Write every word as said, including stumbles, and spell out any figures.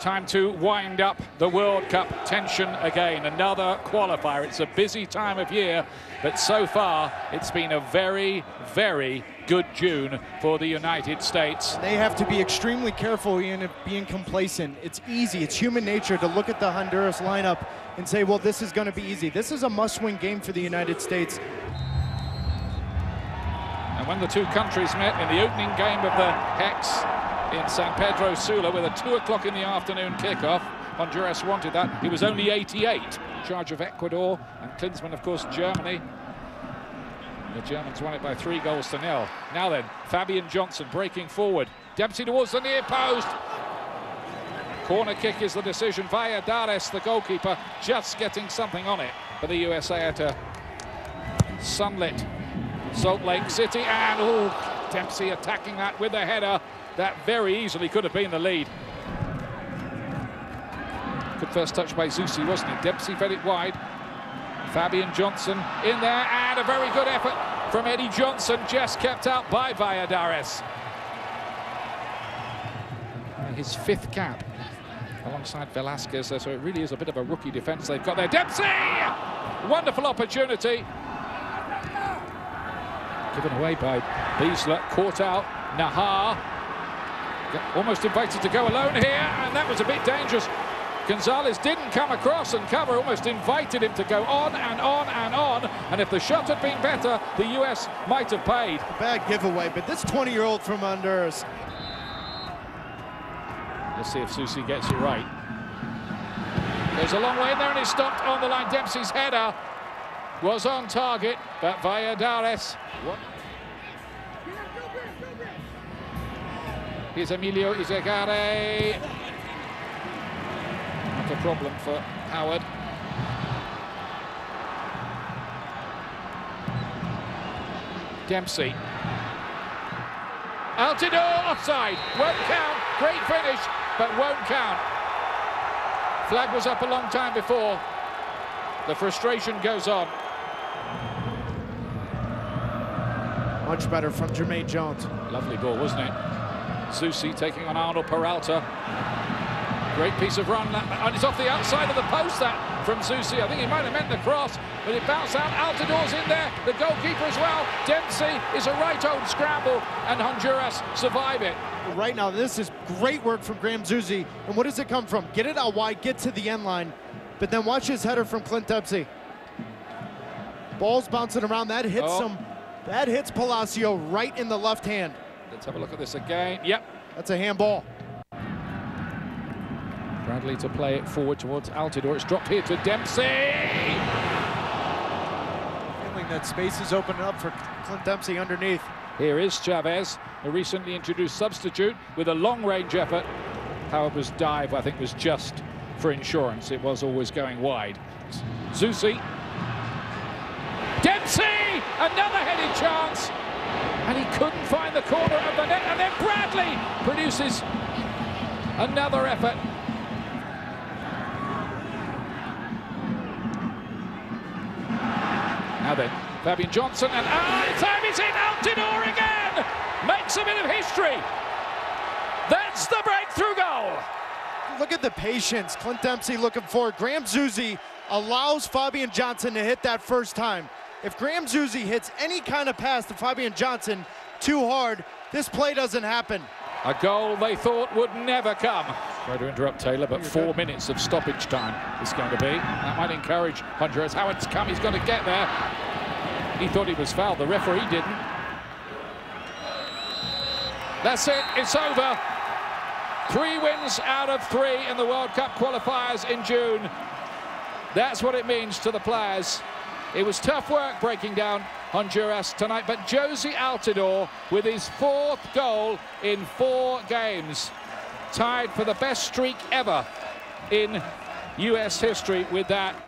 Time to wind up the World Cup tension again. Another qualifier. It's a busy time of year, but so far it's been a very, very good June for the United States. They have to be extremely careful, Ian, of being complacent. It's easy. It's human nature to look at the Honduras lineup and say, well, this is going to be easy. This is a must-win game for the United States. And when the two countries met in the opening game of the Hex in San Pedro Sula with a two o'clock in the afternoon kickoff, Honduras wanted that. He was only eighty-eight in charge of Ecuador, and Klinsmann, of course, Germany. The Germans won it by three goals to nil. Now then, Fabian Johnson breaking forward. Dempsey towards the near post. Corner kick is the decision. Valladares, the goalkeeper, just getting something on it for the U S A at a sunlit Salt Lake City. And, oh, Dempsey attacking that with a header. That very easily could have been the lead. Good first touch by Zusi, wasn't it? Dempsey fed it wide. Fabian Johnson in there, and a very good effort from Eddie Johnson, just kept out by Valladares. His fifth cap alongside Velasquez, so it really is a bit of a rookie defence they've got there. Dempsey! Wonderful opportunity. Given away by Beesler, caught out, Nahar. Almost invited to go alone here, and that was a bit dangerous. Gonzalez didn't come across, and cover almost invited him to go on and on and on, and if the shot had been better, the U S might have paid. A bad giveaway, but this twenty-year-old from Honduras. Let's see if Zusi gets it right. Goes a long way in there, and it's stopped on the line. Dempsey's header was on target, but Valladares... What? Here's Emilio Izaguirre. A problem for Howard. Dempsey. Altidore offside. Won't count. Great finish, but won't count. Flag was up a long time before. The frustration goes on. Much better from Jermaine Jones. Lovely ball, wasn't it? Zusi taking on Arnold Peralta. Great piece of run, and it's off the outside of the post, that, from Zusi. I think he might have meant the cross, but it bounced out. Altidore's in there, the goalkeeper as well. Dempsey is a right old scramble, and Honduras survive it. Right now, this is great work from Graham Zusi, and what does it come from? Get it out wide, get to the end line, but then watch his header from Clint Dempsey. Ball's bouncing around, that hits oh. him. That hits Palacio right in the left hand. Let's have a look at this again. Yep. That's a handball. Bradley to play it forward towards Altidore. It's dropped here to Dempsey. Feeling that space is opening up for Clint Dempsey underneath. Here is Chavez, a recently introduced substitute, with a long-range effort. Howard's dive, I think, was just for insurance. It was always going wide. Zusi. Dempsey! Another headed chance! And he couldn't find the corner of the net. And then Bradley produces another effort. Now then, Fabian Johnson, and ah, oh, time is in. Altidore again makes a bit of history. That's the breakthrough goal. Look at the patience Clint Dempsey looking for. Graham Zusi allows Fabian Johnson to hit that first time. If Graham Zusi hits any kind of pass to Fabian Johnson too hard, this play doesn't happen. A goal they thought would never come. Try to interrupt Taylor, but four minutes of stoppage time is going to be. That might encourage Honduras. Howard's come, he's got to get there. He thought he was fouled, the referee didn't. That's it, it's over. Three wins out of three in the World Cup qualifiers in June. That's what it means to the players. It was tough work breaking down Honduras tonight, but Jozy Altidore with his fourth goal in four games, tied for the best streak ever in U S history with that.